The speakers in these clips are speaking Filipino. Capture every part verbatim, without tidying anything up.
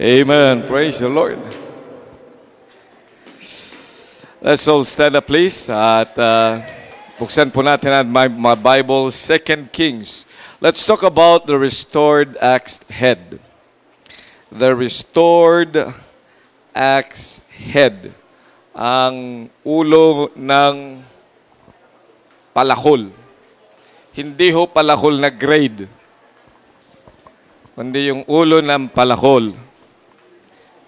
Amen. Praise the Lord. Let's all stand up, please. At uh, buksan po natin at my, my Bible, Second Kings. Let's talk about the restored axe head. The restored axe head. Ang ulo ng palakol. Hindi ho palakol na grade. Kundi yung ulo ng palakol.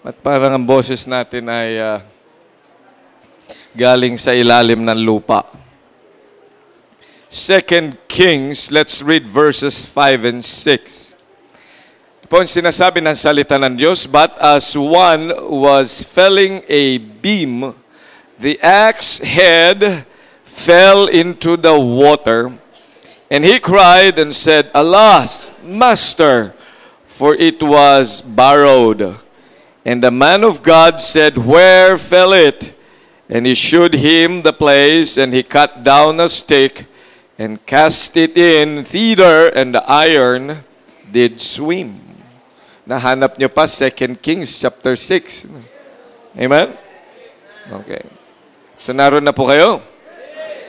At parang ang boses natin ay uh, galing sa ilalim ng lupa. Second Kings, let's read verses five and six. Ito ang sinasabi ng salita ng Diyos, but as one was felling a beam, the axe head fell into the water, and he cried and said, Alas, Master, for it was borrowed. And the man of God said, Where fell it? And he showed him the place, and he cut down a stick and cast it in thither, and the iron did swim. Nahanap nyo pa Second Kings chapter six. Amen? Okay. So naroon na po kayo?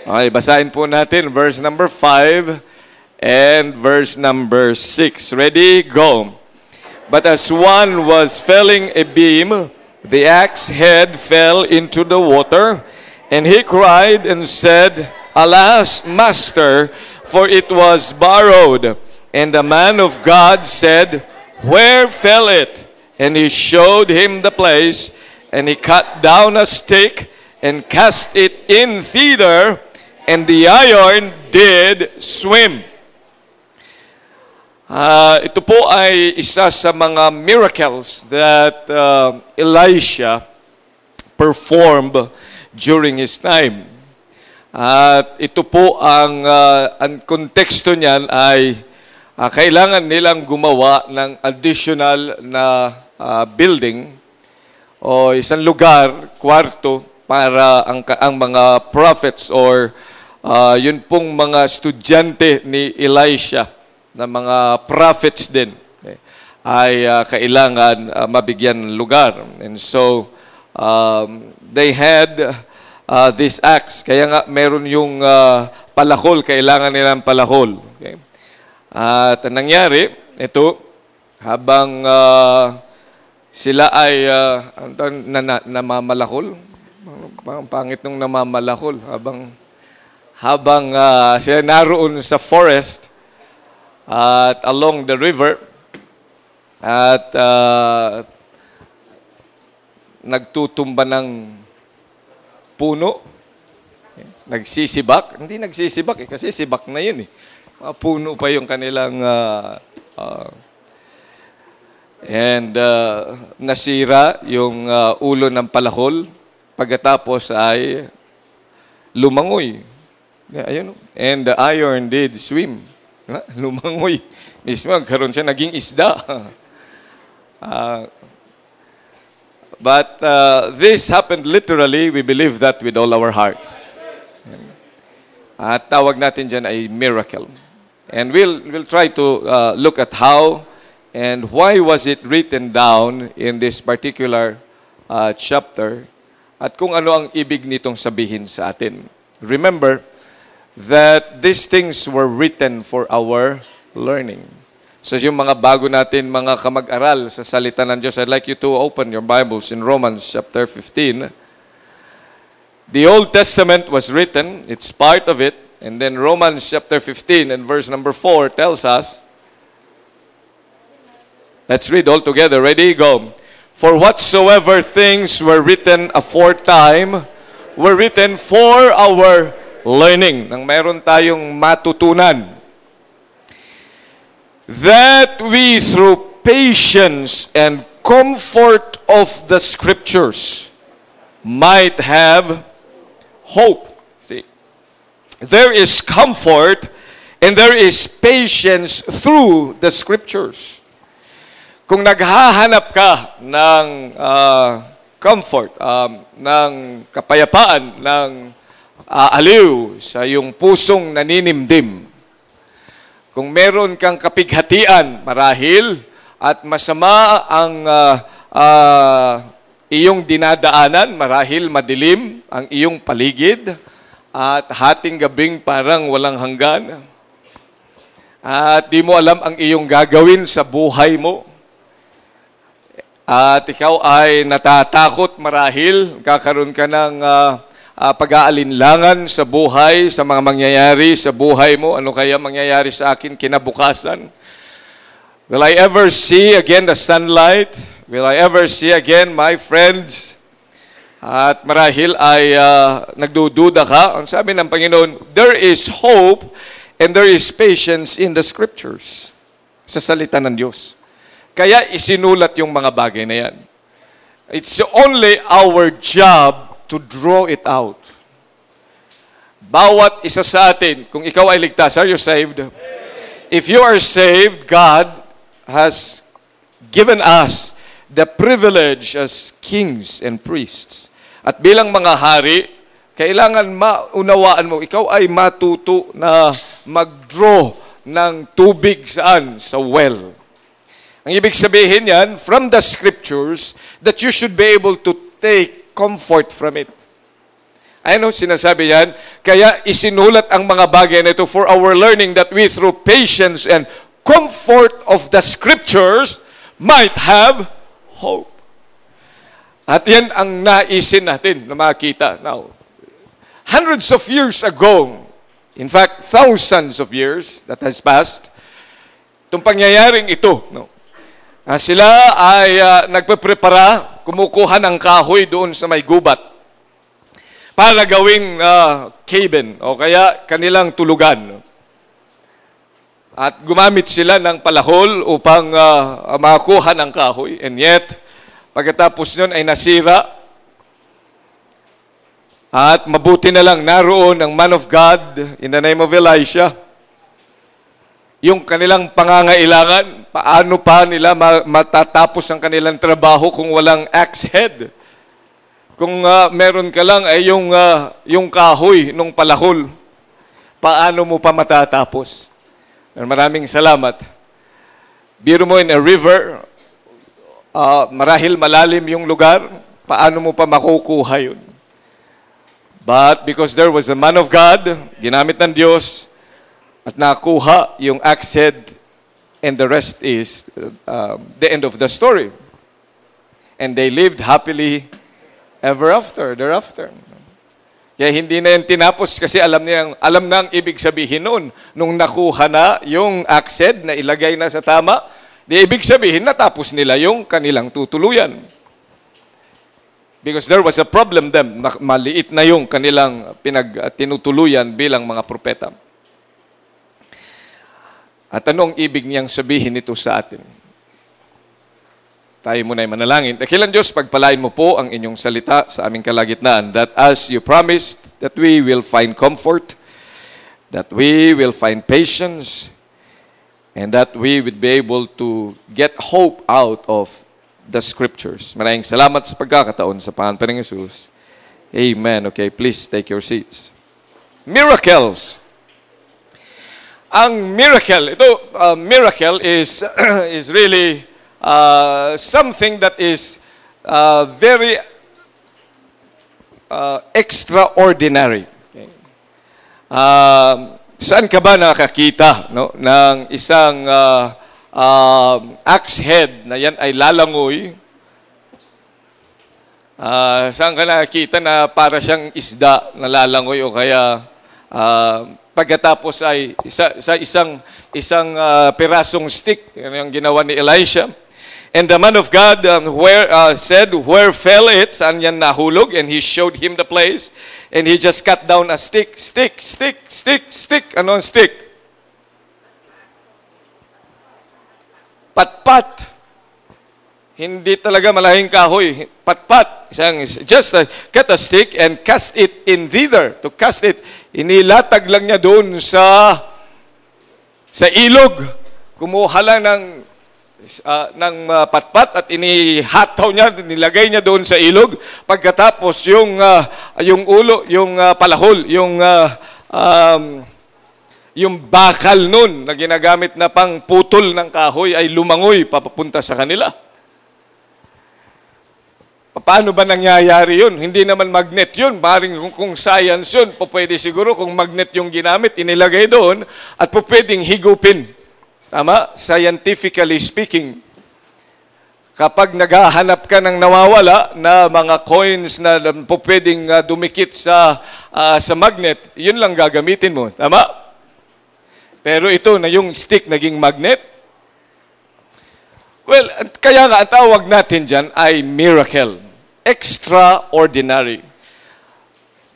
Okay, basahin po natin verse number five and verse number six. Ready? Go. But as one was felling a beam, the axe head fell into the water, and he cried and said, Alas, Master, for it was borrowed. And the man of God said, Where fell it? And he showed him the place, and he cut down a stick and cast it in thither, and the iron did swim. Uh, ito po ay isa sa mga miracles that uh, Elisha performed during his time. At uh, ito po ang, uh, ang konteksto niyan ay uh, kailangan nilang gumawa ng additional na uh, building o isang lugar, kwarto, para ang, ang mga prophets or uh, yun pong mga estudyante ni Elisha na mga prophets din eh, ay uh, kailangan uh, mabigyan ng lugar. And so, um, they had uh, this axe. Kaya nga, meron yung uh, palakol. Kailangan nilang palakol. Okay? At ang nangyari, ito, habang uh, sila ay uh, na, na, namamalakol. Ang pangit nung namamalakol. Habang, habang uh, sila naroon sa forest, at along the river, at uh, nagtutumba ng puno, nagsisibak. Hindi nagsisibak eh, kasi sibak na yun eh. Puno pa yung kanilang, uh, uh, and uh, nasira yung uh, ulo ng palakol, pagkatapos ay lumangoy. Ayun, and the iron did swim. Lumangoy. Mismo, karon siya naging isda. Uh, but uh, this happened literally. We believe that with all our hearts. At tawag natin dyan ay miracle. And we'll, we'll try to uh, look at how and why was it written down in this particular uh, chapter at kung ano ang ibig nitong sabihin sa atin. Remember, that these things were written for our learning. So yung mga bago natin, mga kamag-aral sa salita ng Diyos, I'd like you to open your Bibles in Romans chapter fifteen. The Old Testament was written, it's part of it, and then Romans chapter fifteen and verse number four tells us, let's read all together, ready, go. For whatsoever things were written aforetime were written for our learning, nang mayroon tayong matutunan. That we through patience and comfort of the Scriptures might have hope. See, there is comfort and there is patience through the Scriptures. Kung naghahanap ka ng uh, comfort, um, ng kapayapaan, ng aaliw sa iyong pusong naninimdim. Kung meron kang kapighatian, marahil, at masama ang uh, uh, iyong dinadaanan, marahil madilim ang iyong paligid at hating gabing parang walang hanggan. At di mo alam ang iyong gagawin sa buhay mo. At ikaw ay natatakot marahil, kakaroon ka ng uh, uh, pag-aalinlangan sa buhay, sa mga mangyayari sa buhay mo. Ano kaya mangyayari sa akin kinabukasan? Will I ever see again the sunlight? Will I ever see again my friends? At marahil ay uh, nagdududa ka. Ang sabi ng Panginoon, there is hope and there is patience in the Scriptures, sa salita ng Diyos. Kaya isinulat yung mga bagay na yan. It's only our job to draw it out. Bawat isa sa atin, kung ikaw ay ligtas, are you saved? If you are saved, God has given us the privilege as kings and priests. At bilang mga hari, kailangan maunawaan mo, ikaw ay matuto na mag-draw ng tubig saan? Sa well. Ang ibig sabihin yan, from the Scriptures, that you should be able to take comfort from it. Ano sinasabi yan? Kaya isinulat ang mga bagay na ito for our learning, that we through patience and comfort of the Scriptures might have hope. At yan ang naisin natin na makita. Now, hundreds of years ago, in fact, thousands of years that has passed, itong pangyayaring ito, no? Ah, sila ay uh, nagpaprepara, kumukuha ng kahoy doon sa may gubat para gawing uh, cabin o kaya kanilang tulugan. No? At gumamit sila ng palahol upang uh, makakuha ng kahoy. And yet, pagkatapos nun ay nasira. At mabuti na lang naroon ang man of God in the name of Elisha. Yung kanilang pangangailangan, paano pa nila matatapos ang kanilang trabaho kung walang axe head? Kung uh, meron ka lang ay yung, uh, yung kahoy nung palahol, paano mo pa matatapos? Maraming salamat. Biro mo in a river, uh, marahil malalim yung lugar, paano mo pa makukuha yun? But because there was a man of God, ginamit ng Diyos, at nakuha yung axe head, and the rest is uh, the end of the story. And they lived happily ever after, thereafter. Kaya hindi na yan tinapos kasi alam niya, alam na ang ibig sabihin noon. Nung nakuha na yung axe head na ilagay na sa tama, di ibig sabihin natapos nila yung kanilang tutuluyan. Because there was a problem then. Maliit na yung kanilang pinag tinutuluyan bilang mga propeta. At anong ibig niyang sabihin ito sa atin? Tayo muna'y manalangin. Dakilang Diyos, pagpalain mo po ang inyong salita sa aming kalagitnaan, that as you promised, that we will find comfort, that we will find patience, and that we would be able to get hope out of the Scriptures. Maraming salamat sa pagkakataon sa pangalan ng Jesus. Amen. Okay, please take your seats. Miracles. Ang miracle, ito, uh, miracle is, is really... Uh, something that is uh, very uh, extraordinary. Okay. Uh, saan ka ba nakakita, no, ng isang uh, uh, axe head na yan ay lalangoy? Uh, saan ka nakakita na para siyang isda na lalangoy o kaya uh, pagkatapos ay isa, isa, isang, isang uh, pirasong stick, yan yung ginawa ni Elisha? And the man of God um, where, uh, said, where fell it? Saan yan nahulog? And he showed him the place. And he just cut down a stick, stick, stick, stick, stick. Ano ang stick? Patpat. Hindi talaga malahing kahoy. Patpat. Just a, cut a stick and cast it in thither. To cast it, inilatag lang niya doon sa, sa ilog. Kumuha lang ng... Uh, ng uh, patpat at inihataw niya, nilagay niya doon sa ilog. Pagkatapos yung uh, yung ulo, yung uh, palahol, yung uh, um, yung bakal nun na ginagamit na pang putol ng kahoy ay lumangoy papapunta sa kanila. Paano ba nangyayari yun? Hindi naman magnet yun. Maring kung, kung science yun, pwede siguro kung magnet yung ginamit, inilagay doon at pwedeng higupin. Tama? Scientifically speaking. Kapag naghahanap ka ng nawawala na mga coins na pwedeng uh, dumikit sa, uh, sa magnet, yun lang gagamitin mo. Tama? Pero ito na yung stick naging magnet. Well, kaya nga, ang tawag natin dyan ay miracle. Extraordinary.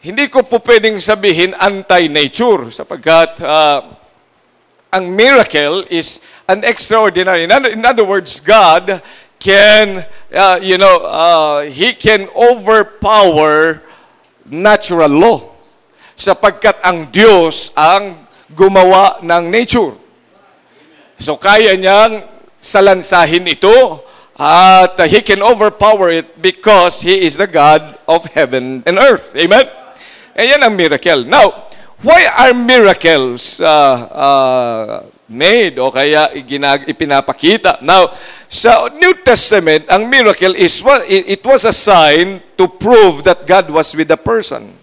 Hindi ko po pwedeng sabihin anti-nature sapagkat uh, ang miracle is an extraordinary. In other, in other words, God can, uh, you know, uh, He can overpower natural law sapagkat ang Diyos ang gumawa ng nature. So, kaya niyang salansahin ito at He can overpower it because He is the God of heaven and earth. Amen? Ayan ang miracle. Now, why are miracles uh, uh, made o kaya ipinapakita? Now, sa New Testament, ang miracle is it was a sign to prove that God was with the person.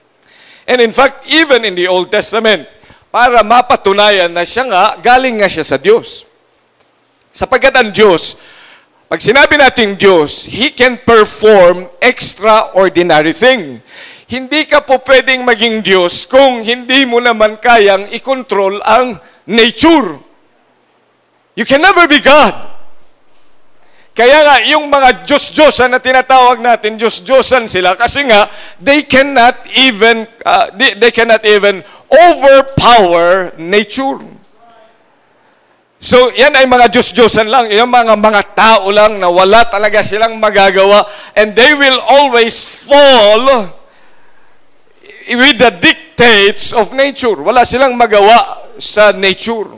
And in fact, even in the Old Testament, para mapatunayan na siya nga, galing nga siya sa Diyos. Sapagkat ang Diyos, pag sinabi natin Diyos, He can perform extraordinary thing. Hindi ka po pwedeng maging Diyos kung hindi mo naman kayang i-control ang nature. You can never be God. Kaya nga, yung mga Diyos-Diyosan na tinatawag natin, Diyos-Diyosan sila kasi nga, they cannot even, uh, they, they cannot even overpower nature. So, yan ay mga Diyos-Diyosan lang. Yung mga mga tao lang na wala talaga silang magagawa. And they will always fall with the dictates of nature. Wala silang magawa sa nature.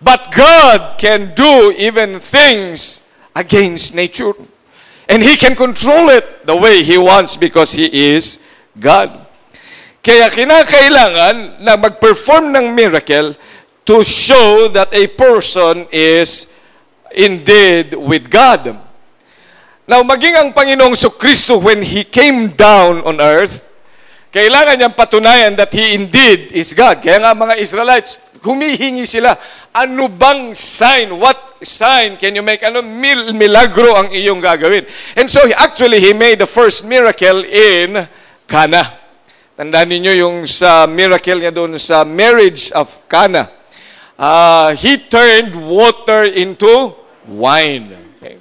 But God can do even things against nature. And He can control it the way He wants because He is God. Kaya kinakailangan na mag-perform ng miracle to show that a person is indeed with God. Now, maging ang Panginoong Yesus Kristo, when He came down on earth, kailangan niyang patunayan that He indeed is God. Kaya nga mga Israelites, humihingi sila, ano bang sign? What sign can you make? Ano mil- milagro ang iyong gagawin? And so, actually, He made the first miracle in Cana. Tandaan niyo yung sa miracle niya doon sa marriage of Cana. Uh, he turned water into wine. Okay.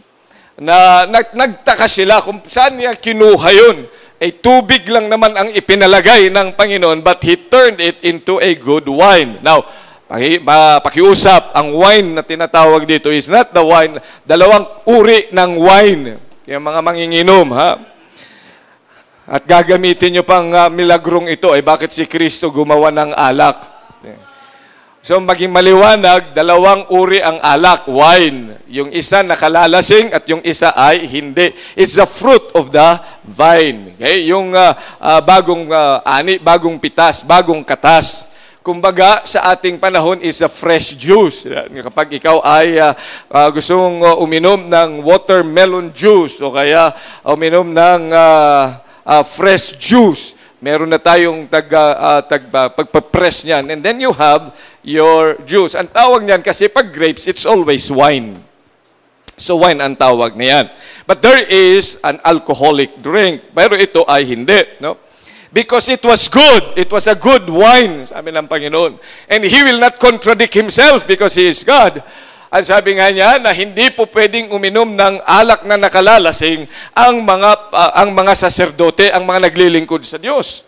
Na, nag, nagtaka sila kung saan niya kinuha yun. Ay tubig lang naman ang ipinalagay ng Panginoon, but He turned it into a good wine. Now, paki, pa, pakiusap, ang wine na tinatawag dito is not the wine, dalawang uri ng wine. Kaya mga manginginom, ha? At gagamitin nyo pang uh, milagrong ito, ay bakit si Kristo gumawa ng alak? So, maging maliwanag, dalawang uri ang alak, wine. Yung isa nakalalasing at yung isa ay hindi. It's the fruit of the vine. Okay? Yung uh, uh, bagong uh, ani, bagong pitas, bagong katas. Kumbaga, sa ating panahon is a fresh juice. Kapag ikaw ay uh, uh, gustong uh, uminom ng watermelon juice o kaya uminom ng uh, uh, fresh juice, meron na tayong tag, uh, tag, uh, pagpapress niyan. And then you have your juice. Ang tawag niyan kasi pag grapes, it's always wine. So wine ang tawag niyan. But there is an alcoholic drink. Pero ito ay hindi. No? Because it was good. It was a good wine, sabi ng Panginoon. And He will not contradict Himself because He is God. Ang sabi nga niya na hindi po pwedeng uminom ng alak na nakalalasing ang mga uh, ang mga saserdote, ang mga naglilingkod sa Diyos.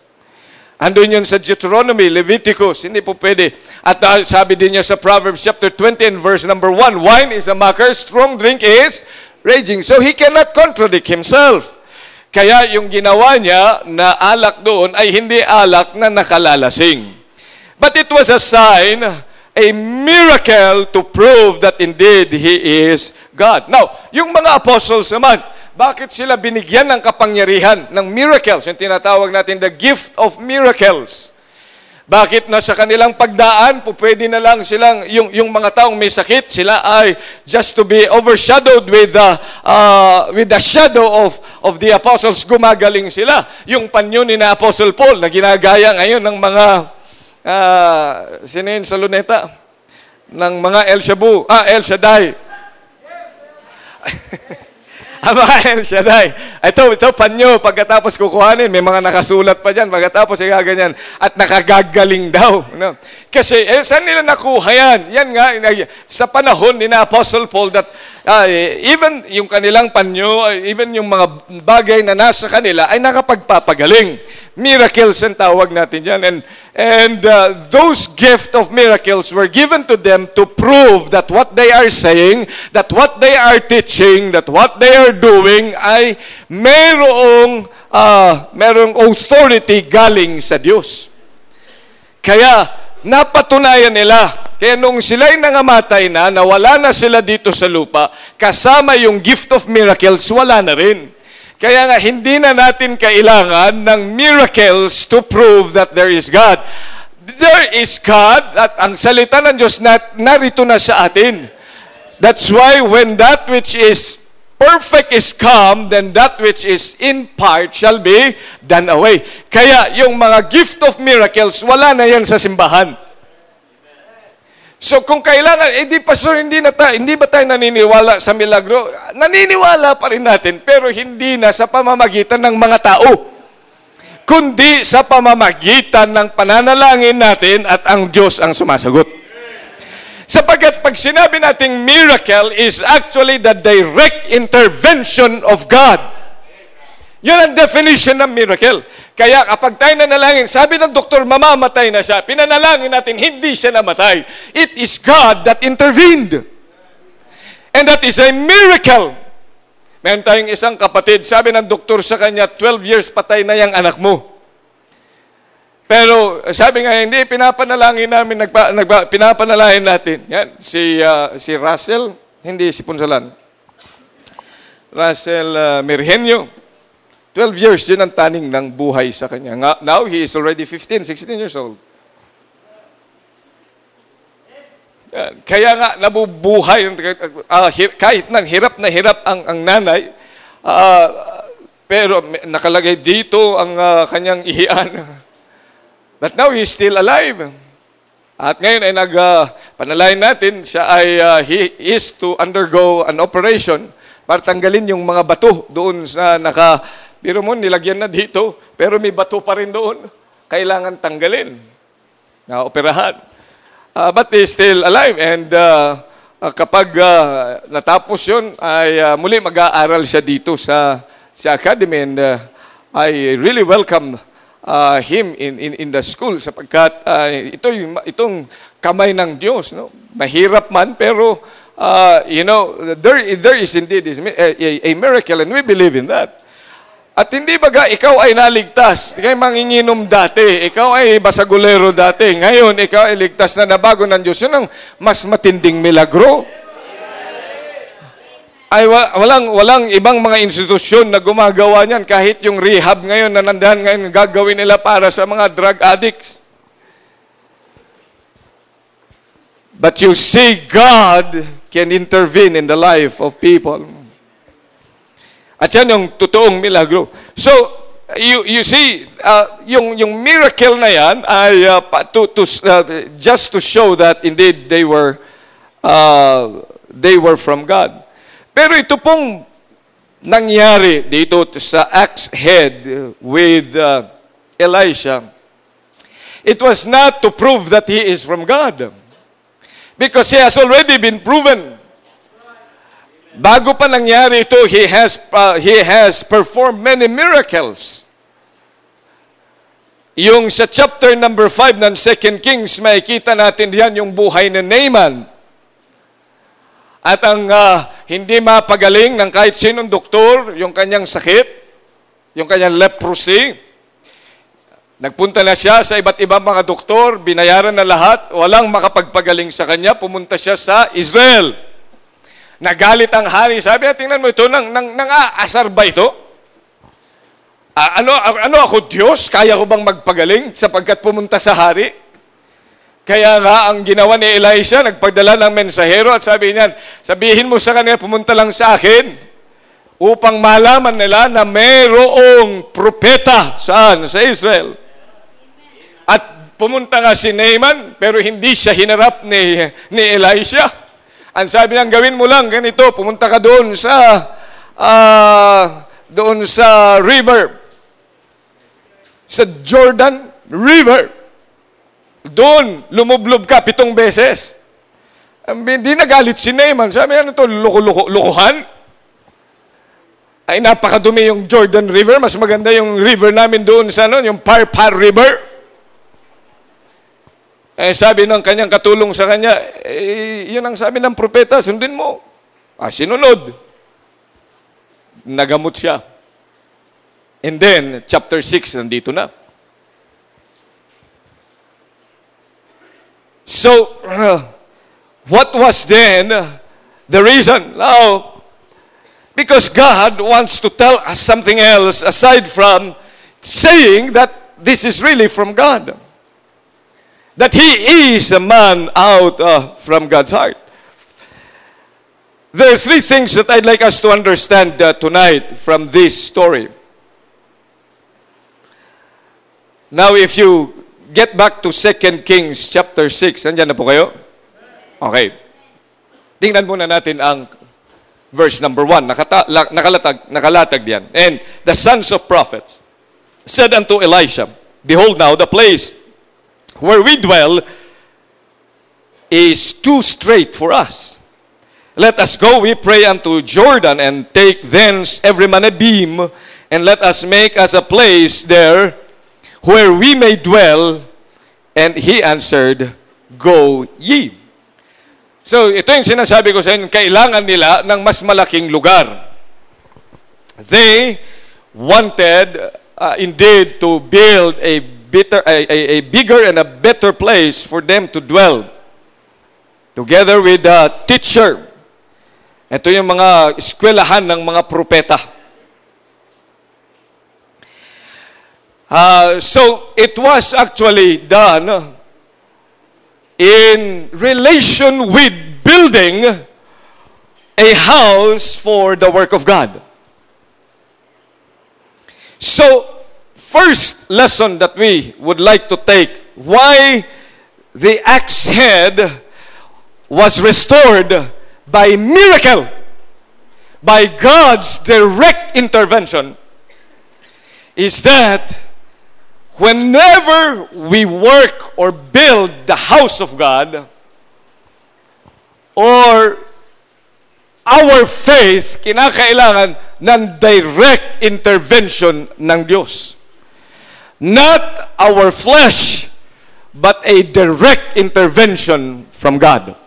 Andun yun sa Deuteronomy, Leviticus, hindi po pwede. At uh, sabi din niya sa Proverbs chapter twenty and verse number one, wine is a mocker, strong drink is raging. So He cannot contradict Himself. Kaya yung ginawa niya na alak doon ay hindi alak na nakalalasing. But it was a sign, a miracle to prove that indeed He is God. Now, yung mga apostles naman, bakit sila binigyan ng kapangyarihan ng miracles? Yung tinatawag natin the gift of miracles. Bakit na sa kanilang pagdaan, pwede na lang silang, yung, yung mga taong may sakit, sila ay just to be overshadowed with the, uh, with the shadow of, of the apostles, gumagaling sila. Yung panyo ni na Apostle Paul na ginagaya ngayon ng mga, uh, sinin sa luneta, ng mga El Shabu, ah, El Shaddai. Ang mga El Shaddai. Ito, ito, panyo. Pagkatapos kukuhanin, may mga nakasulat pa dyan. Pagkatapos, igaganyan. At nakagagaling daw. No? Kasi, eh, saan nila nakuha yan? Yan nga, sa panahon ni Apostle Paul that uh, even yung kanilang panyo, even yung mga bagay na nasa kanila, ay nakapagpapagaling. Miracles ang tawag natin dyan. And, and uh, those gift of miracles were given to them to prove that what they are saying, that what they are teaching, that what they are doing ay merong, uh, merong authority galing sa Diyos. Kaya napatunayan nila. Kaya nung sila'y nangamatay na, nawala na sila dito sa lupa, kasama yung gift of miracles, wala na rin. Kaya nga, hindi na natin kailangan ng miracles to prove that there is God. There is God at ang salita ng Diyos na narito na sa atin. That's why when that which is perfect is come, then that which is in part shall be done away. Kaya yung mga gift of miracles, wala na yan sa simbahan. So kung kailangan, eh di pastor, hindi, na tayo, hindi ba tayo naniniwala sa milagro? Naniniwala pa rin natin, pero hindi na sa pamamagitan ng mga tao, kundi sa pamamagitan ng pananalangin natin at ang Diyos ang sumasagot. Sapagkat pag sinabi nating miracle is actually the direct intervention of God. Yun ang definition ng miracle. Kaya kapag tayo nanalangin, sabi ng doktor, mamamatay na siya. Pinanalangin natin, hindi siya namatay. It is God that intervened. And that is a miracle. Meron tayong isang kapatid, sabi ng doktor sa kanya, twelve years patay na yung anak mo. Pero sabi nga, hindi, pinapanalangin namin, nagpa, nagpa, pinapanalangin natin. Yan, si, uh, si Russell, hindi si Punsalan. Russell uh, Mergenio, twelve years, yun ang taning ng buhay sa kanya. Now, he is already fifteen, sixteen years old. Yan. Kaya nga, nabubuhay, uh, kahit nang hirap na hirap ang, ang nanay, uh, pero nakalagay dito ang uh, kanyang ihian. But now, he's still alive. At ngayon ay nagpanalain uh, natin, siya ay, uh, he is to undergo an operation para tanggalin yung mga bato doon sa naka, biro mo, nilagyan na dito, pero may bato pa rin doon. Kailangan tanggalin. Na-operahan. Uh, but he's still alive. And uh, uh, kapag uh, natapos yun, ay uh, muli mag-aaral siya dito sa, sa academy. And uh, I really welcome Uh, him in, in, in the school sapagkat uh, ito yung, itong kamay ng Diyos, no? Mahirap man pero uh, you know there, there is indeed is a, a, a miracle and we believe in that. At hindi baga ikaw ay naligtas, ikaw ay manginginom dati, ikaw ay basagulero dati, ngayon ikaw ay ligtas na nabago ng Diyos. Yun ang mas matinding milagro. Ay walang walang ibang mga institusyon na gumagawa niyan, kahit yung rehab ngayon na nandahan ngayon gagawin nila para sa mga drug addicts. But you see, God can intervene in the life of people. At yan yung totoong milagro. So you you see uh, yung yung miracle na yan ay uh, to, to uh, just to show that indeed they were uh, they were from God. Pero ito pong nangyari dito sa axe head with uh, Elisha, it was not to prove that he is from God. Because he has already been proven. Bago pa nangyari ito, he has, uh, he has performed many miracles. Yung sa chapter number five ng Second Kings, makikita natin diyan yung buhay ni Naaman. At ang uh, hindi mapagaling ng kahit sinong doktor, yung kanyang sakit, yung kanyang leprosy. Nagpunta na siya sa iba't ibang mga doktor, binayaran na lahat, walang makapagpagaling sa kanya, pumunta siya sa Israel. Nagalit ang hari, sabi, tingnan mo ito, nang, nang, nang aasar ba ito? A, ano, ano ako, Diyos? Kaya ko bang magpagaling sapagkat pumunta sa hari? Kaya nga, ang ginawa ni Elisha, nagpadala ng mensahero at sabi niyan, sabihin mo sa kanila, pumunta lang sa akin upang malaman nila na mayroong propeta saan? Sa Israel. At pumunta nga si Naaman, pero hindi siya hinarap ni, ni Elisha. Ang sabi niya, gawin mo lang ganito, pumunta ka doon sa uh, doon sa river, sa Jordan River. Doon, lumublob ka pitong beses. Hindi nagalit si Naaman. Sabi, ano to, luko-luko, lukuhan? Ay, napakadumi yung Jordan River. Mas maganda yung river namin doon sa ano, yung Parpar River. Eh, sabi ng kanyang katulong sa kanya, eh, yun ang sabi ng propeta, sundin mo. Ah, sinunod. Nagamot siya. And then, chapter six, nandito na. So, uh, what was then the reason? Now, because God wants to tell us something else aside from saying that this is really from God. That He is a man out uh, from God's heart. There are three things that I'd like us to understand uh, tonight from this story. Now, if you get back to Second Kings chapter six. Nandiyan na po kayo? Okay. Tingnan muna natin ang verse number one. Nakata- nakalatag, nakalatag diyan. And the sons of prophets said unto Elisha, behold now, the place where we dwell is too strait for us. Let us go, we pray, unto Jordan, and take thence every man a beam, and let us make us a place there where we may dwell. And he answered, go ye. So, ito yung sinasabi ko sa inyo, kailangan nila ng mas malaking lugar. They wanted, uh, indeed, to build a, bitter, a, a, a bigger and a better place for them to dwell. Together with a teacher. Ito yung mga eskwelahan ng mga propeta. Uh, so, it was actually done in relation with building a house for the work of God. So, first lesson that we would like to take, why the axe head was restored by miracle, by God's direct intervention, is that whenever we work or build the house of God, or our faith, kinakailangan ng direct intervention ng Diyos. Not our flesh, but a direct intervention from God.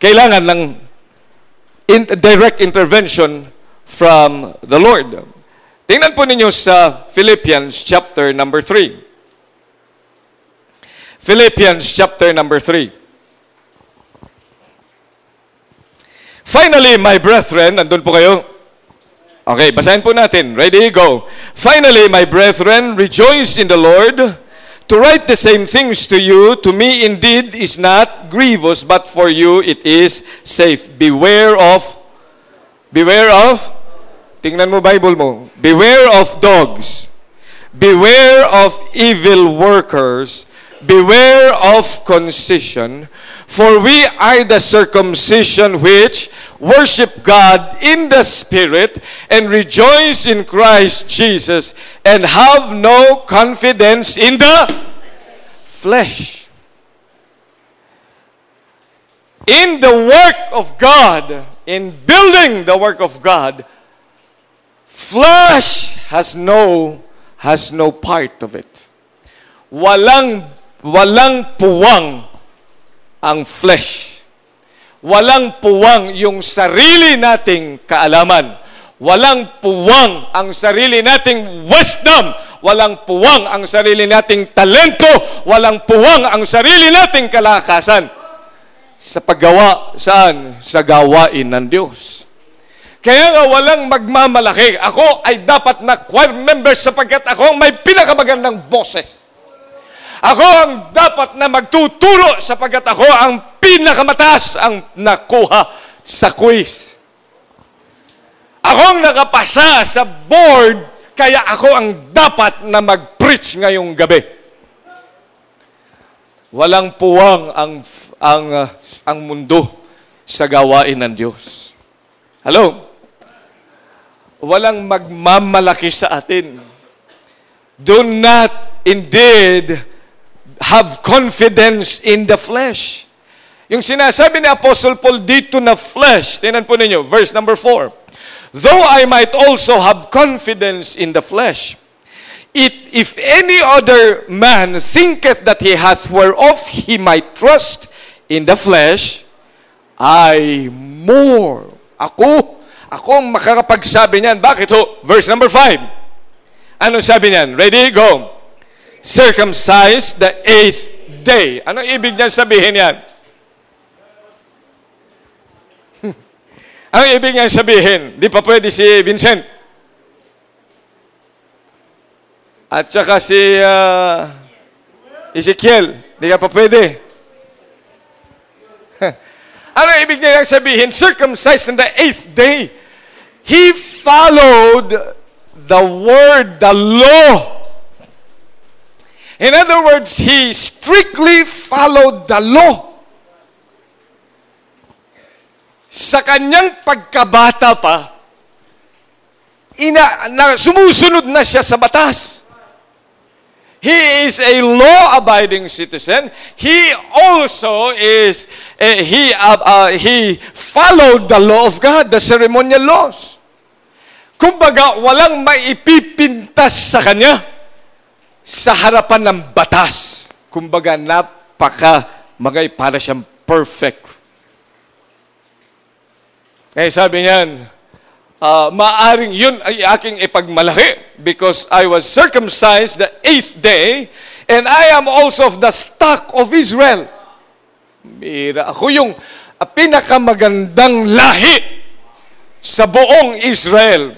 Kailangan ng in- direct intervention from the Lord. Tingnan po ninyo sa Philippians chapter number three. Philippians chapter number three. Finally, my brethren, nandun po kayo? Okay, basahin po natin. Ready, go. Finally, my brethren, rejoice in the Lord. To write the same things to you, to me indeed is not grievous, but for you it is safe. Beware of, beware of, tingnan mo Bible mo. Beware of dogs. Beware of evil workers. Beware of concision. For we are the circumcision which worship God in the Spirit and rejoice in Christ Jesus and have no confidence in the flesh. In the work of God, in building the work of God, flesh has no has no part of it. Walang walang puwang ang flesh. Walang puwang yung sarili nating kaalaman. Walang puwang ang sarili nating wisdom. Walang puwang ang sarili nating talento. Walang puwang ang sarili nating kalakasan. Sa paggawa saan? Sa gawain ng Diyos. Kaya nga walang magmamalaki. Ako ay dapat na choir member sapagkat ako ang may pinakamagandang boses. Ako ang dapat na magtuturo sapagkat ako ang pinakamataas ang nakuha sa quiz. Ako ang nakapasa sa board, kaya ako ang dapat na mag-preach ngayong gabi. Walang puwang ang, ang, uh, ang mundo sa gawain ng Diyos. Hello? Walang magmamalaki sa atin. Do not indeed have confidence in the flesh. Yung sinasabi ni Apostle Paul dito na flesh, tingnan po ninyo, verse number four. Though I might also have confidence in the flesh, it, if any other man thinketh that he hath whereof he might trust in the flesh, I more. Ako, ako ang makakapagsabi niyan. Bakit ho? Verse number five. Ano sabi niyan? Ready? Go. Circumcised the eighth day. Anong ibig niyan sabihin yan? Anong ibig niyan sabihin? Di pa pwede si Vincent. At saka si uh, Ezekiel. Di ka pa pwede. Ano ibig niya sabihin? Circumcised on the eighth day. He followed the word, the law. In other words, he strictly followed the law. Sa kanyang pagkabata pa, ina, na, sumusunod na siya sa batas. He is a law-abiding citizen. He also is, uh, he, uh, uh, he followed the law of God, the ceremonial laws. Kumbaga, walang maipipintas sa kanya sa harapan ng batas. Kumbaga, napaka magay para siyang perfect. Eh, sabi niyan, Uh, maaring yun ay aking ipagmalaki because I was circumcised the eighth day and I am also of the stock of Israel. Mira, ako yung uh, pinakamagandang lahi sa buong Israel.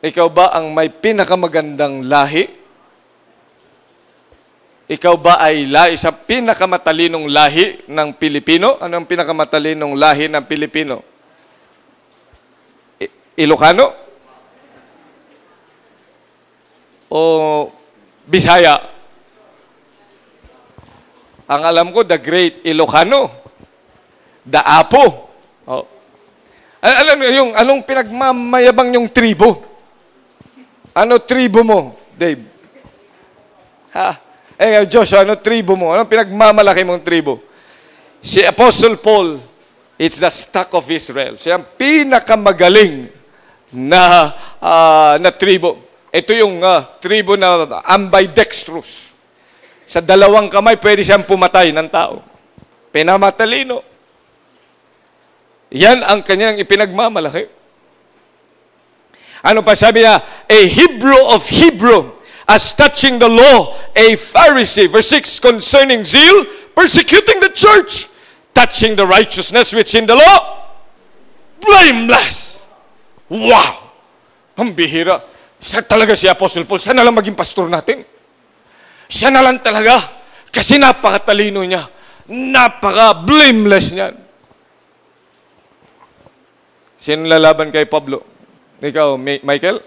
Ikaw ba ang may pinakamagandang lahi? Ikaw ba ay lahi sa pinakamatalinong lahi ng Pilipino? Ano ang pinakamatalinong lahi ng Pilipino? Ilocano? O Bisaya? Ang alam ko, the great Ilocano. The Apo. Oh. Alam mo, yung anong pinagmamayabang yung tribo? Ano tribo mo, Dave? Ha? Eh, Joshua, ano tribo mo? Anong pinagmamalaki mong tribo? Si Apostle Paul, it's the stock of Israel. Siya ang pinakamagaling na uh, na tribo. Ito yung uh, tribo na ambidextrous. Sa dalawang kamay pwede siyang pumatay ng tao. Pinamatalino. Yan ang kanyang ipinagmamalaki. Ano pa sabi niya? A Hebrew of Hebrew, as touching the law, a Pharisee. Verse six, concerning zeal, persecuting the church, touching the righteousness which in the law, blameless. Wow! Ang bihira. Siya talaga si Apostle Paul. Siya nalang maging pastor natin. Siya nalang talaga. Kasi napakatalino niya. Napaka-blameless niya. Sino lalaban kay Pablo? Ikaw, Ma- Michael?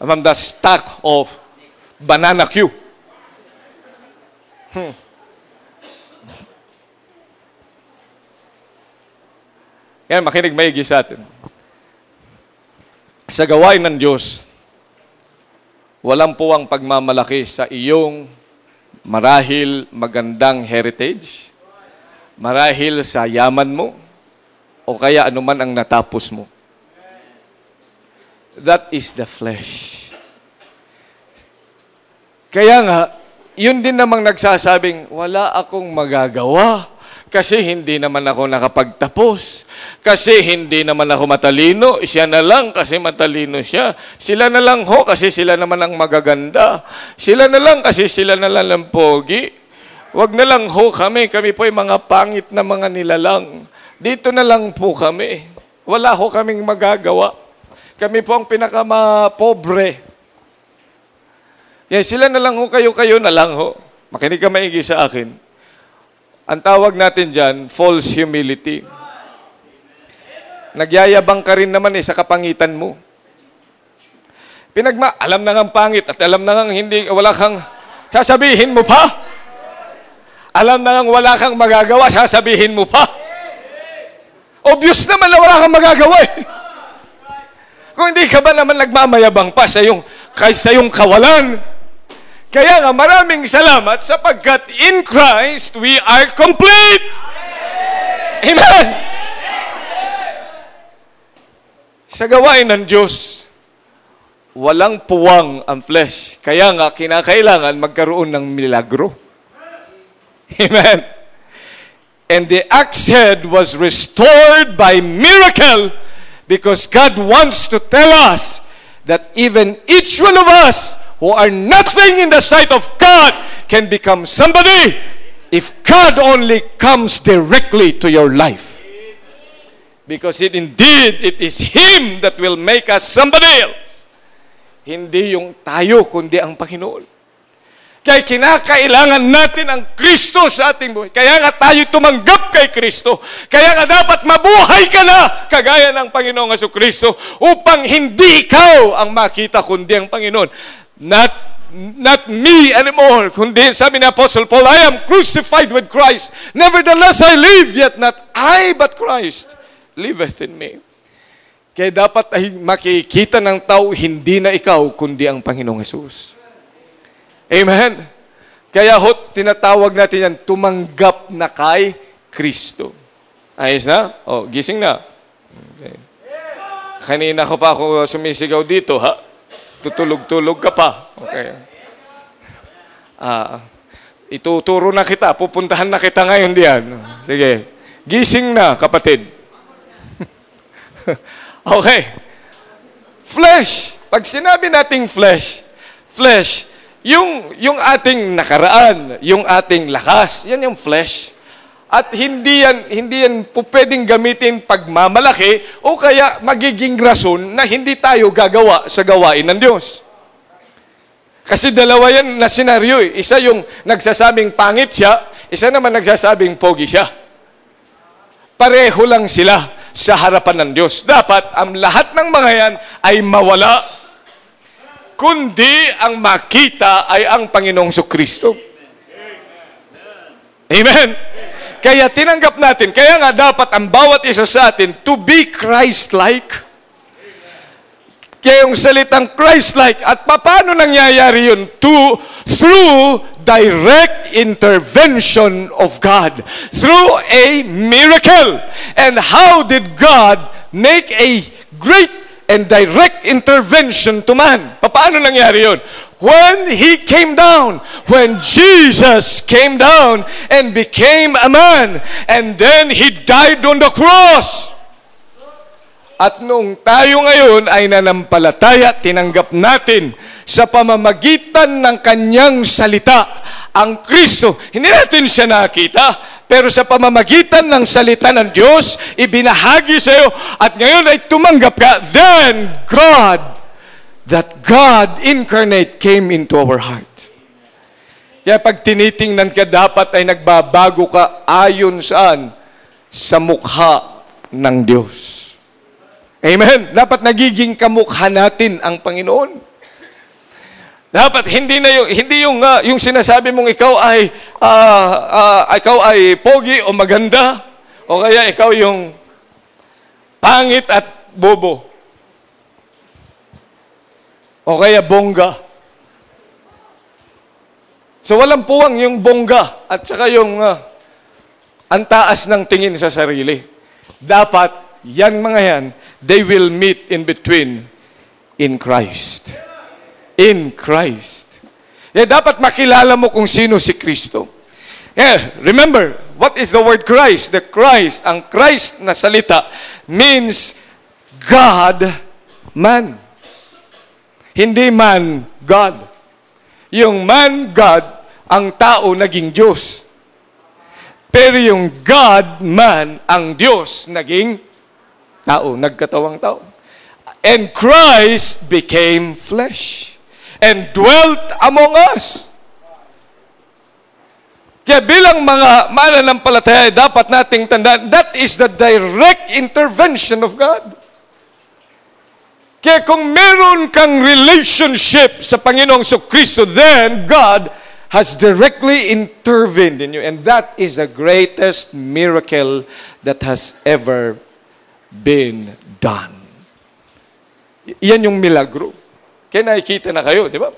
I'm the stock of banana queue. Hmm. Yan, makinig maigi sa atin. Sa gawain ng Diyos, walang puwang pagmamalaki sa iyong marahil magandang heritage, marahil sa yaman mo, o kaya anuman ang natapos mo. That is the flesh. Kaya nga, yun din namang nagsasabing, wala akong magagawa. Kasi hindi naman ako nakapagtapos. Kasi hindi naman ako matalino. Siya na lang kasi matalino siya. Sila na lang ho kasi sila naman ang magaganda. Sila na lang kasi sila na lang ang pogi. Wag na lang ho kami. Kami po ay mga pangit na mga nilalang. Dito na lang po kami. Wala ho kaming magagawa. Kami po ang pinakamapobre. Yan, sila na lang ho, kayo, kayo na lang ho. Makinig ka maigi sa akin. Ang tawag natin dyan, false humility. Nagyayabang ka rin naman eh sa kapangitan mo. Pinagma, alam na ngang pangit at alam na ngang hindi, wala kang, sasabihin mo pa? Alam na ngang wala kang magagawa, sasabihin mo pa? Obvious naman na wala kang magagawa eh. Kung hindi ka ba naman nagmamayabang pa sa iyong, sa iyong kawalan. Kaya nga maraming salamat sapagkat in Christ we are complete. Amen! Sa gawain ng Diyos, walang puwang ang flesh. Kaya nga, kinakailangan magkaroon ng milagro. Amen. And the axe head was restored by miracle because God wants to tell us that even each one of us who are nothing in the sight of God can become somebody if God only comes directly to your life. Because it indeed, it is Him that will make us somebody else. Hindi yung tayo, kundi ang Panginoon. Kaya kinakailangan natin ang Kristo sa ating buhay. Kaya nga tayo tumanggap kay Kristo. Kaya nga dapat mabuhay ka na kagaya ng Panginoong Yesus Kristo upang hindi ikaw ang makita, kundi ang Panginoon. Not, not me anymore, kundi sabi ni Apostle Paul, I am crucified with Christ. Nevertheless, I live, yet not I, but Christ liveth in me. Kaya dapat ay makikita ng tao, hindi na ikaw, kundi ang Panginoong Yesus. Amen? Kaya ho, tinatawag natin yan, tumanggap na kay Kristo. Ayos na? O, gising na. Okay. Kanina ko pa ako sumisigaw dito, ha? Tutulog-tulog ka pa. Okay. Ah, ituturo na kita, pupuntahan na kita ngayon diyan. Sige. Gising na, kapatid. Okay. Flesh. Pag sinabi nating flesh, flesh, yung, yung ating nakaraan, yung ating lakas, yan yung flesh. At hindi yan, hindi yan po pwedeng gamitin pagmamalaki o kaya magiging rason na hindi tayo gagawa sa gawain ng Diyos. Kasi dalawa yan na senaryo eh. Isa yung nagsasabing pangit siya, isa naman nagsasabing pogi siya. Pareho lang sila sa harapan ng Diyos. Dapat ang lahat ng mga yan ay mawala, kundi ang makita ay ang Panginoong Yesus Kristo. Amen? Kaya tinanggap natin, kaya nga dapat ang bawat isa sa atin to be Christ-like. Kaya yung salitang Christ-like, at paano nangyayari yun? To, through direct intervention of God, through a miracle. And how did God make a great and direct intervention to man? Paano nangyari yun? When He came down, when Jesus came down and became a man, and then He died on the cross. At noong tayo ngayon ay nanampalataya, tinanggap natin sa pamamagitan ng Kanyang salita, ang Kristo. Hindi natin siya nakita, pero sa pamamagitan ng salita ng Diyos, ibinahagi sa iyo, at ngayon ay tumanggap ka, then God, that God incarnate came into our heart. Kaya pag tinitingnan ka, dapat ay nagbabago ka ayon saan? Sa mukha ng Diyos. Amen. Dapat nagiging kamukha natin ang Panginoon. Dapat hindi na yung hindi yung uh, yung sinasabi mong ikaw ay uh, uh, ikaw ay pogi o maganda o kaya ikaw yung pangit at bobo. O kaya bongga. So walang puwang yung bongga at saka yung uh, ang taas ng tingin sa sarili. Dapat yan mga yan, they will meet in between in Christ. In Christ. Eh, dapat makilala mo kung sino si Kristo. Eh, remember, what is the word Christ? The Christ, ang Christ na salita means God, man. Hindi man, God. Yung man, God, ang tao naging Diyos. Pero yung God-man, ang Diyos, naging tao, nagkatawang tao. And Christ became flesh and dwelt among us. Kaya bilang mga mananampalataya, dapat nating tandaan, that is the direct intervention of God. Kaya kung meron kang relationship sa Panginoong Kristo, then God has directly intervened in you. And that is the greatest miracle that has ever been done. Yan yung milagro. Kaya nakikita na kayo, di ba?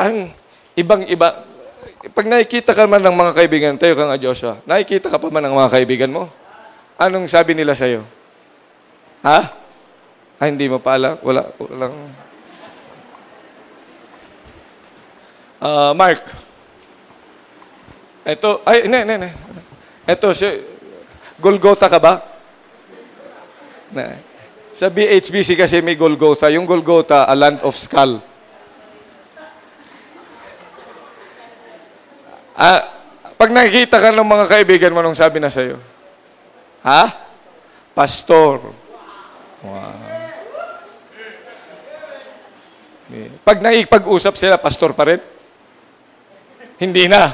Ang ibang-iba. Pag nakikita ka man ng mga kaibigan, tayo ka nga Joshua, nakikita ka pa man ng mga kaibigan mo, anong sabi nila sa'yo? Ha? Ah, hindi mo pa alam? Wala, walang... Uh, Mark. Eto, ay, ne, ne, ne. Eto, si, Golgotha ka ba? Na. Sa B H B C kasi may Golgotha. Yung Golgotha, a land of skull. Ah, pag nakikita ka ng mga kaibigan mo, anong sabi na sa'yo? Ha? Pastor. Wow. Pag nakikipag-usap sila, pastor pa rin? Hindi na.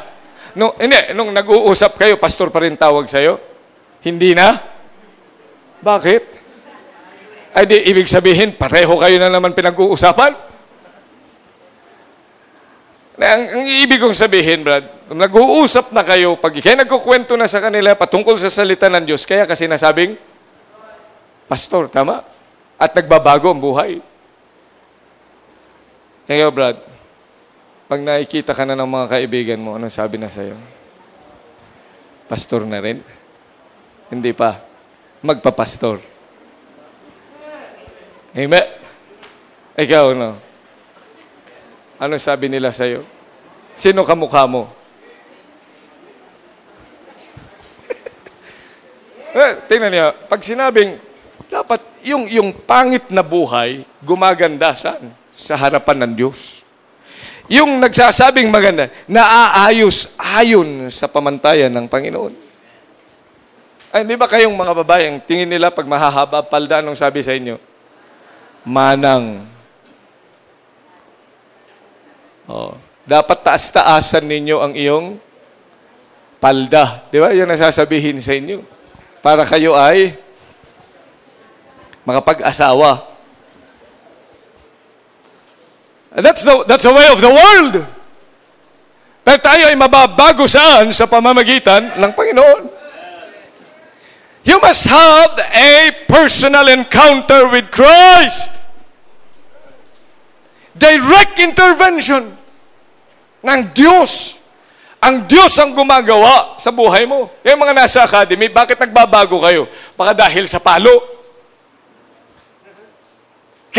Nung, hindi, nung nag-uusap kayo, pastor pa rin tawag sa'yo? Hindi na? Bakit? Ay di, ibig sabihin, pareho kayo na naman pinag-uusapan? Ang, ang ibig kong sabihin, Brad, nag-uusap na kayo, pag ikay nagkukwento na sa kanila patungkol sa salita ng Diyos, kaya kasi nasabing, pastor, tama? At nagbabago ang buhay. Kaya, Brad, pag nakikita ka na ng mga kaibigan mo, anong sabi na sa'yo? Pastor na rin? Hindi pa. Magpapastor. Amen? Ikaw, no? Ano sabi nila sa'yo? Sino kamukha mo? Eh, tingnan niyo, pag sinabing, dapat yung, yung pangit na buhay, gumaganda saan? Sa harapan ng Diyos. Yung nagsasabing maganda, naaayos ayon sa pamantayan ng Panginoon. Ay, di ba kayong mga babaeng, tingin nila pag mahahaba palda, anong sabi sa inyo? Manang. Oh, dapat taas-taasan ninyo ang iyong palda. Di ba? Yan ang sasabihin sa inyo. Para kayo ay makapag-asawa. That's the, that's the way of the world. Pero tayo ay mababago saan sa pamamagitan ng Panginoon. You must have a personal encounter with Christ. Direct intervention. Nang Diyos. Ang Diyos ang gumagawa sa buhay mo. Kaya mga nasa academy, bakit nagbabago kayo? Baka dahil sa palo.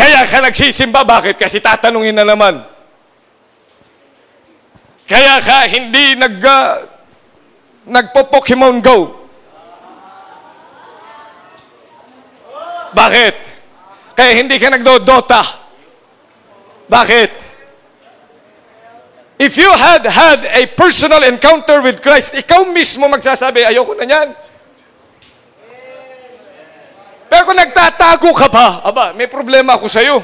Kaya ka nagsisimba, bakit? Kasi tatanungin na naman. Kaya ka hindi nag, uh, nagpo-Pokemon Go. Bakit? Kaya hindi ka nagdo-Dota. Bakit? If you had had a personal encounter with Christ, ikaw mismo magsasabi, ayoko na yan. Pero kung nagtatago ka pa, aba, may problema ako sa'yo.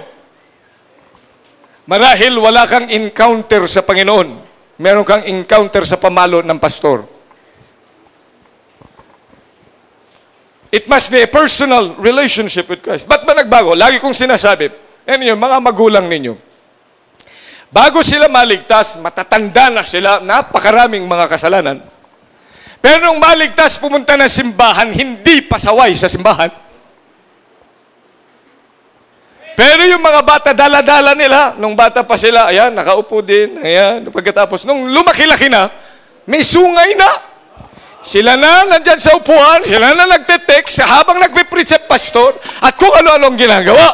Marahil wala kang encounter sa Panginoon. Meron kang encounter sa pamalo ng pastor. It must be a personal relationship with Christ. Ba't ba nagbago? Lagi kong sinasabi, ano yun, mga magulang ninyo, bago sila maligtas, matatanda na sila, napakaraming mga kasalanan. Pero nung maligtas, pumunta ng simbahan, hindi pasaway sa simbahan. Pero yung mga bata, dala-dala nila, nung bata pa sila, ayan, nakaupo din, ayan, pagkatapos, nung lumaki-laki na, may sungay na. Sila na nandyan sa upuan, sila na nagtetek, habang nagpipreach pastor, at kung ano-ano ang ginagawa.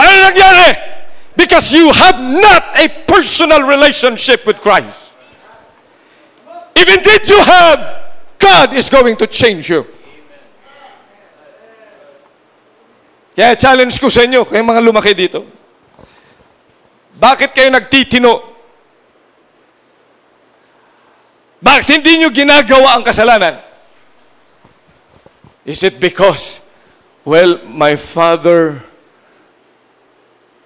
Ano nangyari? Because you have not a personal relationship with Christ. If indeed you have, God is going to change you. Kaya challenge ko sa inyo, kayong mga lumaki dito. Bakit kayo nagtitino? Bakit at hindi nyo ginagawa ang kasalanan? Is it because, well, my father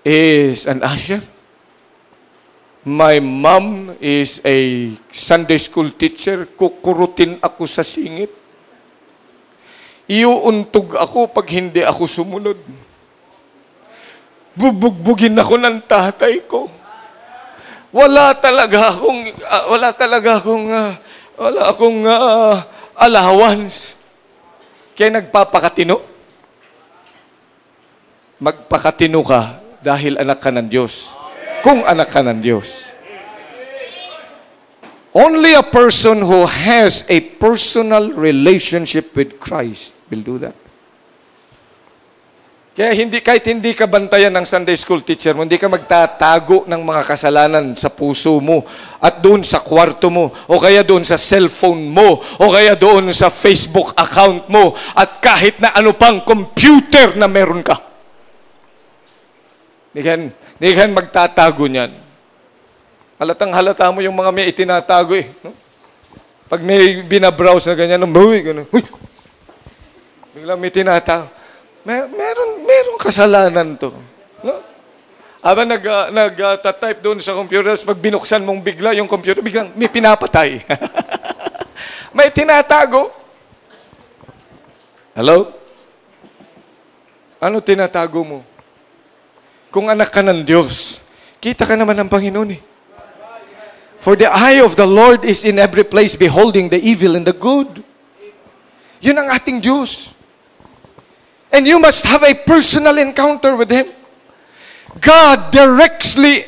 is an usher? My mom is a Sunday school teacher. Kukurutin ako sa singit. Iuuntog ako pag hindi ako sumunod. Bubugbugin ako ng tatay ko. Wala talaga akong, uh, wala talaga akong, uh, wala akong uh, allowance. Kaya nagpapakatino. Magpakatino ka dahil anak ka ng Diyos. Kung anak ka ng Diyos. Only a person who has a personal relationship with Christ will do that. Kaya hindi, kahit hindi ka bantayan ng Sunday school teacher mo, hindi ka magtatago ng mga kasalanan sa puso mo at doon sa kwarto mo, o kaya doon sa cellphone mo, o kaya doon sa Facebook account mo, at kahit na ano pang computer na meron ka. Hindi ka magtatago niyan. Halatang halata mo yung mga may itinatago eh. No? Pag may binabrowse na ganyan, uy, gano'n. Uy! Biglang may tinatago. Mer meron, meron kasalanan to. No? Aba, nag, uh, nag uh, type doon sa computer, pag binuksan mong bigla yung computer, biglang may pinapatay. May tinatago. Hello? Ano tinatago mo? Kung anak ka ng Diyos, kita ka naman ng Panginoon eh. For the eye of the Lord is in every place beholding the evil and the good. Yun ang ating Diyos. And you must have a personal encounter with Him. God directly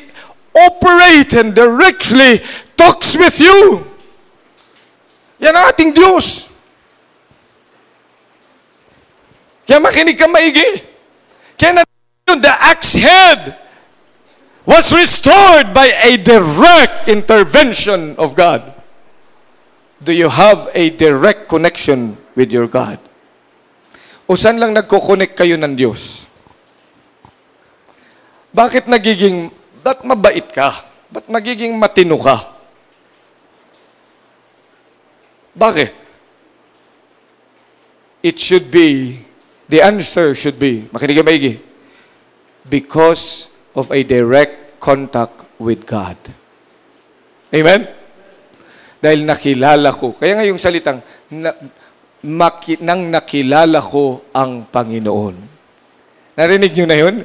operates and directly talks with you. Yan ang ating Diyos. Kaya makinig ka maigi. Kaya the axe head was restored by a direct intervention of God. Do you have a direct connection with your God? O saan lang nagkoconnect kayo ng Diyos? Bakit nagiging, ba't mabait ka? Ba't nagiging matino ka? Bakit? It should be, the answer should be, makinig ka maigi, because of a direct contact with God. Amen? Dahil nakilala ko. Kaya nga yung salitang, na, maki, nang nakilala ko ang Panginoon. Narinig nyo na yun?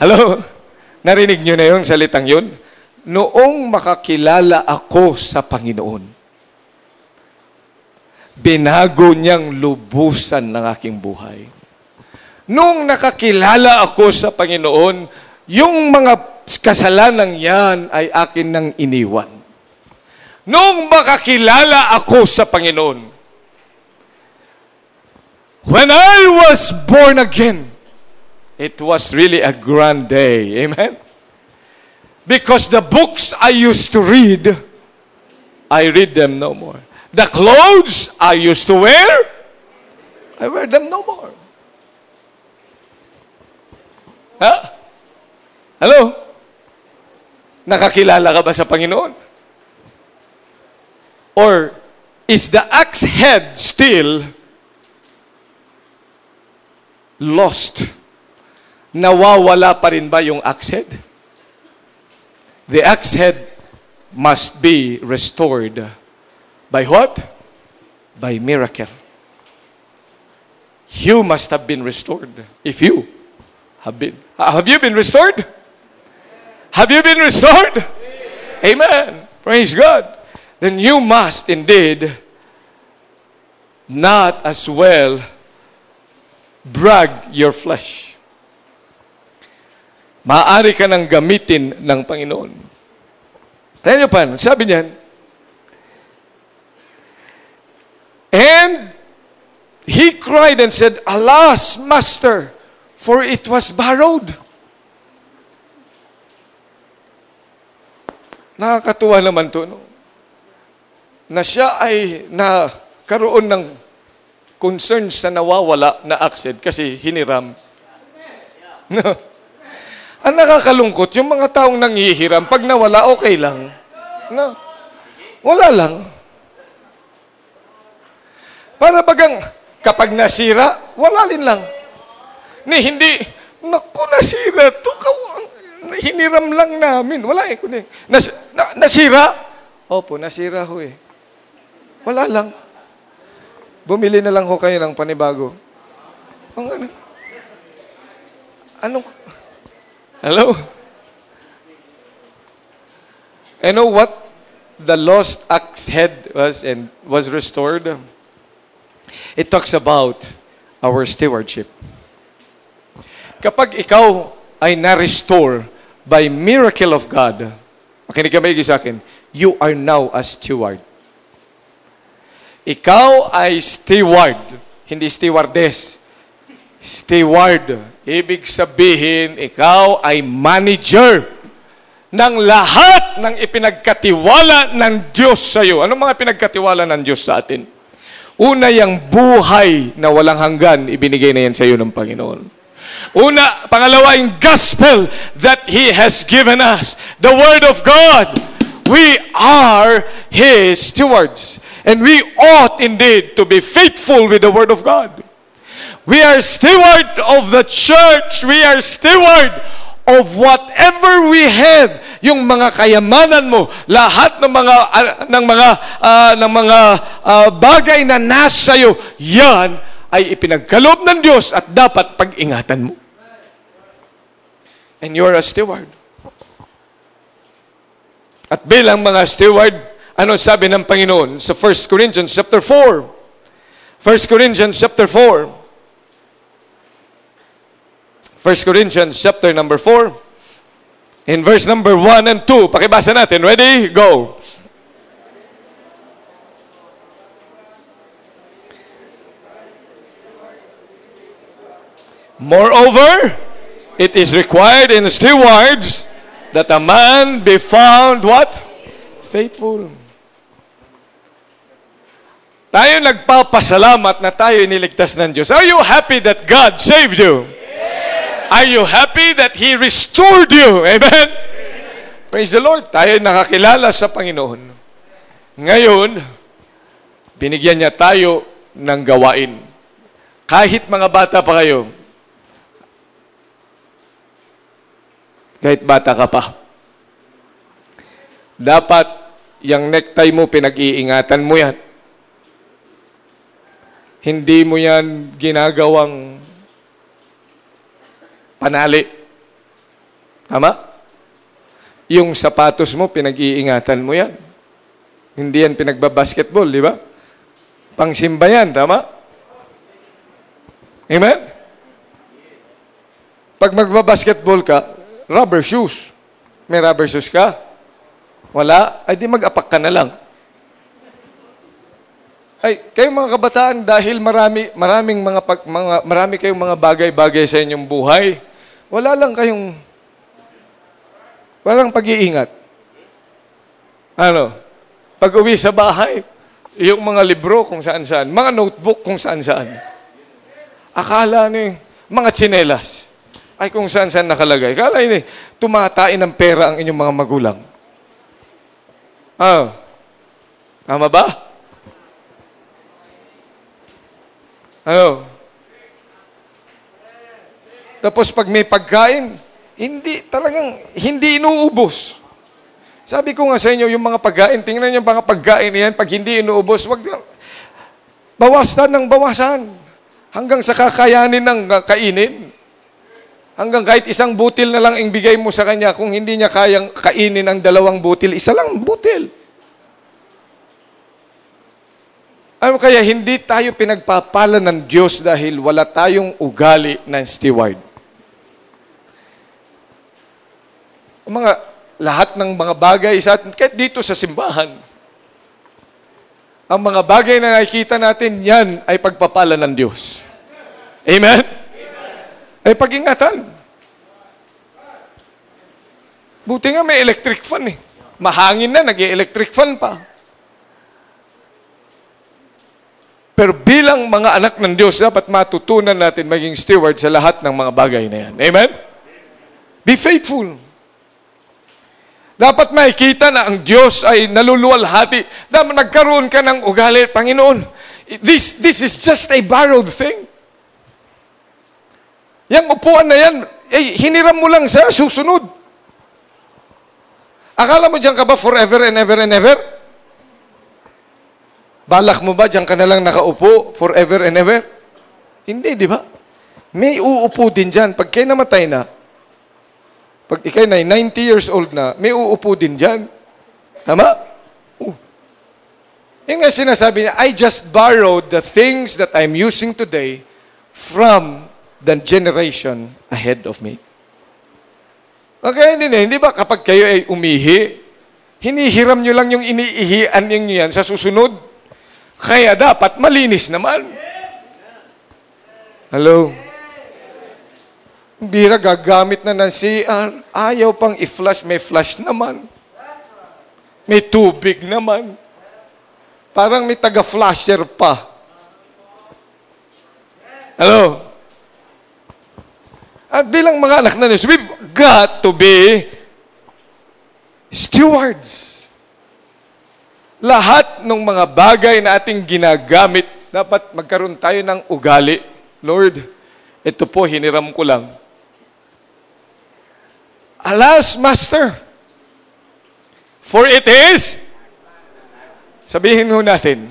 Hello? Narinig nyo na yun, salitang yun? Noong makakilala ako sa Panginoon, binago niyang lubusan ng aking buhay. Nung nakakilala ako sa Panginoon, yung mga kasalanan yan ay akin nang iniwan. Nung makakilala ako sa Panginoon, when I was born again, it was really a grand day. Amen? Because the books I used to read, I read them no more. The clothes I used to wear, I wear them no more. Ha? Hello? Nakakilala ka ba sa Panginoon? Or is the axe head still lost? Nawawala pa rin ba yung axe head? The axe head must be restored by what? By miracle. You must have been restored if you have been. Have you been restored? Have you been restored? Amen. Praise God. Then you must indeed not as well brag your flesh. Maaari ka nang gamitin ng Panginoon. Ayan niyo pa, sabi niyan, and he cried and said, alas, Master, for it was borrowed. Nakakatuwa naman to, no? Na siya ay nakaroon ng concern sa nawawala na aksed kasi hiniram. No? Ang nakakalungkot, yung mga taong nanghihiram, pag nawala, okay lang. No? Wala lang. Para bagang kapag nasira, wala din lang. Ni hindi, naku, nasira to. Hiniram lang namin. Wala eh. Kundi, nas, na, nasira? Opo, nasira ho eh. Wala lang. Bumili na lang ho kayo ng panibago. Ang ano? Anong? Hello? You know what? The lost axe head was and was restored. It talks about our stewardship. Kapag ikaw ay na-restore by miracle of God, makinig ka maigi sa akin, you are now a steward. Ikaw ay steward, hindi stewardess. Steward. Ibig sabihin, ikaw ay manager ng lahat ng ipinagkatiwala ng Diyos sa iyo. Anong mga pinagkatiwala ng Diyos sa atin? Una, yung buhay na walang hanggan, ibinigay na yan sa iyo ng Panginoon. Una, pangalawa, yung gospel that He has given us. The Word of God. We are His stewards. And we ought indeed to be faithful with the Word of God. We are steward of the church. We are steward of whatever we have. Yung mga kayamanan mo, lahat ng mga, uh, ng mga, uh, ng mga uh, bagay na nasa iyo, yan ay ipinagkaloob ng Diyos at dapat pag-ingatan mo. And you are a steward. At bilang mga steward, ano sabi ng Panginoon sa First Corinthians chapter four? First Corinthians chapter four. First Corinthians chapter number four. In verse number one and two, pakibasa natin. Ready? Go. Moreover, it is required in stewards that a man be found, what? Faithful. Tayo nagpapasalamat na tayo iniligtas ng Diyos. Are you happy that God saved you? Yeah. Are you happy that He restored you? Amen? Yeah. Praise the Lord. Tayo nakakilala sa Panginoon. Ngayon, binigyan niya tayo ng gawain. Kahit mga bata pa kayo, kahit bata ka pa, dapat yung necktie mo, pinag-iingatan mo yan. Hindi mo yan ginagawang panali. Tama? Yung sapatos mo, pinag-iingatan mo yan. Hindi yan pinagbabasketball, di ba? Pangsimba yan, tama? Amen? Pag magbabasketball ka, rubber shoes. May rubber shoes ka? Wala? Ay, di mag-apak ka na lang. Ay, kayong mga kabataan, dahil marami, maraming mga, pag, mga, marami kayong mga bagay-bagay sa inyong buhay, wala lang kayong, walang pag-iingat. Ano? Pag-uwi sa bahay, yung mga libro kung saan-saan, mga notebook kung saan-saan. Akala ni mga tsinelas. Ay kung saan-saan nakalagay. Kala yun eh, tumatain ng pera ang inyong mga magulang. Ah, tama ba? Ano? Tapos pag may pagkain, hindi talagang, hindi inuubos. Sabi ko nga sa inyo, yung mga pagkain, tingnan niyo yung mga pagkain yan, pag hindi inuubos, wag na, bawasan ng bawasan. Hanggang sa kakayanin ng kainin. Hanggang kahit isang butil na lang ang bigay mo sa kanya, kung hindi niya kayang kainin ang dalawang butil, isa lang butil. Ano kaya hindi tayo pinagpapala ng Diyos dahil wala tayong ugali ng steward? Mga, lahat ng mga bagay sa atin, kahit dito sa simbahan, ang mga bagay na nakikita natin, yan ay pagpapala ng Diyos. Amen? Ay pag-ingatan. Buti nga may electric fan eh. Mahangin na, nag-electric fan pa. Pero bilang mga anak ng Diyos, dapat matutunan natin maging steward sa lahat ng mga bagay na yan. Amen? Be faithful. Dapat makikita na ang Diyos ay naluluwalhati. Dapat nagkaroon ka ng ugali, Panginoon, this, this is just a borrowed thing. Yang upuan na yan, eh, hiniram mo lang sa susunod. Akala mo dyan ka ba forever and ever and ever? Balak mo ba dyan ka na lang nakaupo forever and ever? Hindi, di ba? May uupo din dyan. Pag kayo namatay na, pag ikay na ninety years old na, may uupo din dyan. Tama? Oh. Yung nga sinasabi niya, I just borrowed the things that I'm using today from the generation ahead of me. Okay, hindi na. Hindi ba kapag kayo ay umihi, hinihiram nyo lang yung iniihian ninyo yan sa susunod? Kaya dapat malinis naman. Hello? Bira, gagamit na ng C R. Ayaw pang i-flush. May flush naman. May tubig naman. Parang may taga-flusher pa. Hello? At bilang mga anak na Diyos, we've got to be stewards. Lahat ng mga bagay na ating ginagamit, dapat magkaroon tayo ng ugali. Lord, ito po, hiniram ko lang. Alas, Master, for it is, sabihin ho natin,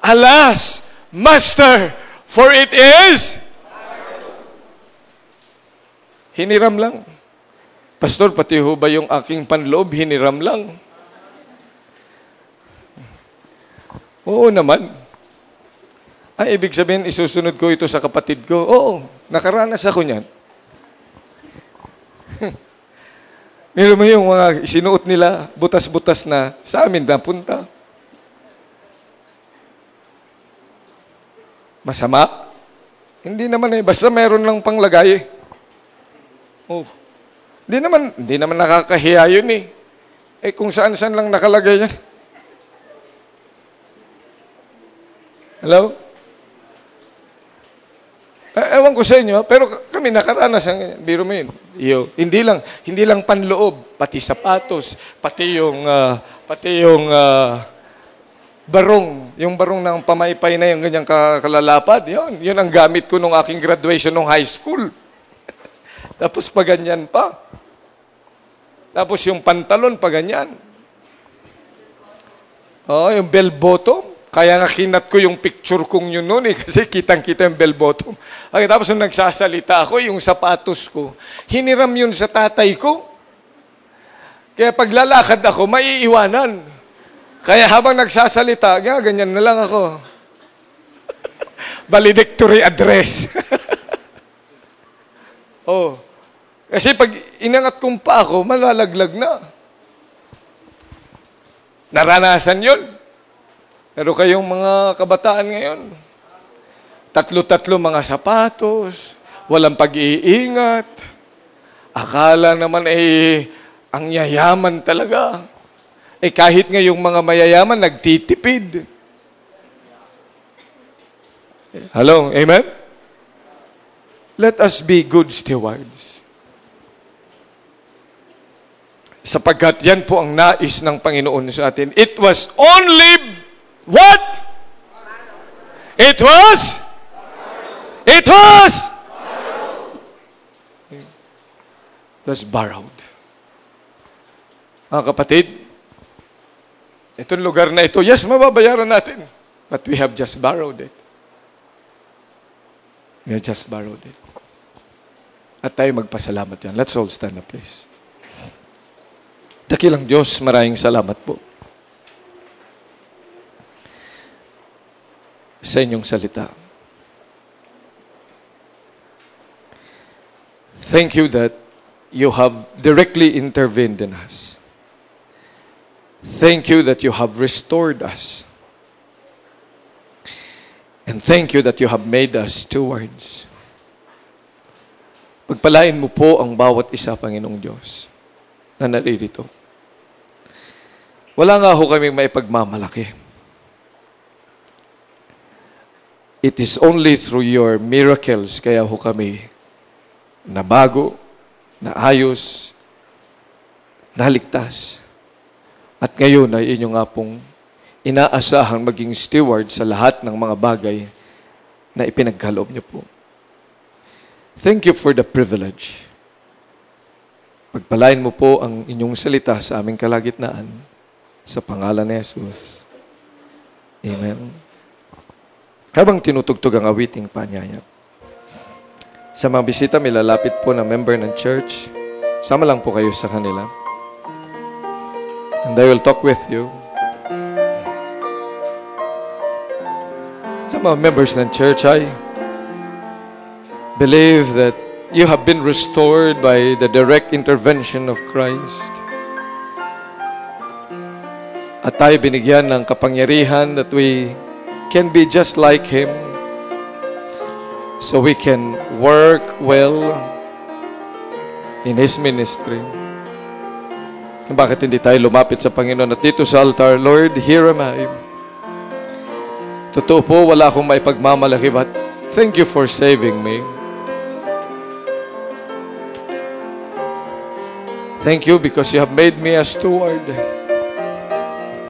alas, Master, for it is, hiniram lang. Pastor, pati ho ba yung aking panloob, hiniram lang? Oo naman. Ay, ibig sabihin, isusunod ko ito sa kapatid ko. Oo, nakaranas ako niyan. Meron mo yung mga sinuot nila, butas-butas na sa amin napunta. Masama? Hindi naman eh, basta meron lang panglagay eh. Oh. Hindi naman, hindi naman nakakahiya yun eh. Eh kung saan-saan lang nakalagay yan. Hello? Eh, ewan ko sa inyo, pero kami nakaranas ng biro mo yun. Yo, hindi lang, hindi lang panloob, pati sapatos, pati yung uh, pati yung uh, barong, yung barong ng pamaypay na yung ganyang kalalapad. Yun, yun ang gamit ko nung aking graduation nung high school. Tapos pa ganyan pa. Tapos yung pantalon pa ganyan. Oh, yung bell bottom. Kaya nga kinat ko yung picture kong yun noon eh, kasi kitang-kita yung bell bottom. Okay, tapos nung nagsasalita ako, yung sapatos ko, hiniram yun sa tatay ko. Kaya paglalakad ako, maiiwanan. Kaya habang nagsasalita, ganyan na lang ako. Valedictory address. Oh. Kasi pag inangat kong pa ako, malalaglag na. Naranasan yun. Pero kayong mga kabataan ngayon, tatlo-tatlo mga sapatos, walang pag-iingat, akala naman eh, ang yayaman talaga. Eh kahit ngayong mga mayayaman, nagtitipid. Hello, amen? Let us be good stewards. Sapagkat yan po ang nais ng Panginoon sa atin. It was only what? It was? It was? It was borrowed. Mga kapatid, itong lugar na ito, yes, mababayaran natin. But we have just borrowed it. We have just borrowed it. At tayo magpasalamat yan. Let's all stand up, please. Dakilang Diyos, maraming salamat po sa inyong salita. Thank you that you have directly intervened in us. Thank you that you have restored us. And thank you that you have made us stewards. Pagpalain mo po ang bawat isa, Panginoong Diyos, na naririto. Wala nga ho kaming maipagmamalaki. It is only through your miracles kaya ho kami nabago, naayos, naligtas. At ngayon ay inyo nga pong inaasahang maging steward sa lahat ng mga bagay na ipinagkaloob niyo po. Thank you for the privilege. Pagpalain mo po ang inyong salita sa aming kalagitnaan sa pangalan ni Jesus. Amen. Habang tinutugtog ang awiting panyayag, sa mga bisita, milalapit po na member ng church. Sama lang po kayo sa kanila. And I will talk with you. Some of members of the church, I believe that you have been restored by the direct intervention of Christ. At tayo binigyan ng kapangyarihan that we can be just like Him. So we can work well in His ministry. Bakit hindi tayo lumapit sa Panginoon at dito sa altar, Lord, here am I. Totoo po, wala akong maipagmamalaki, but thank you for saving me. Thank you because you have made me a steward.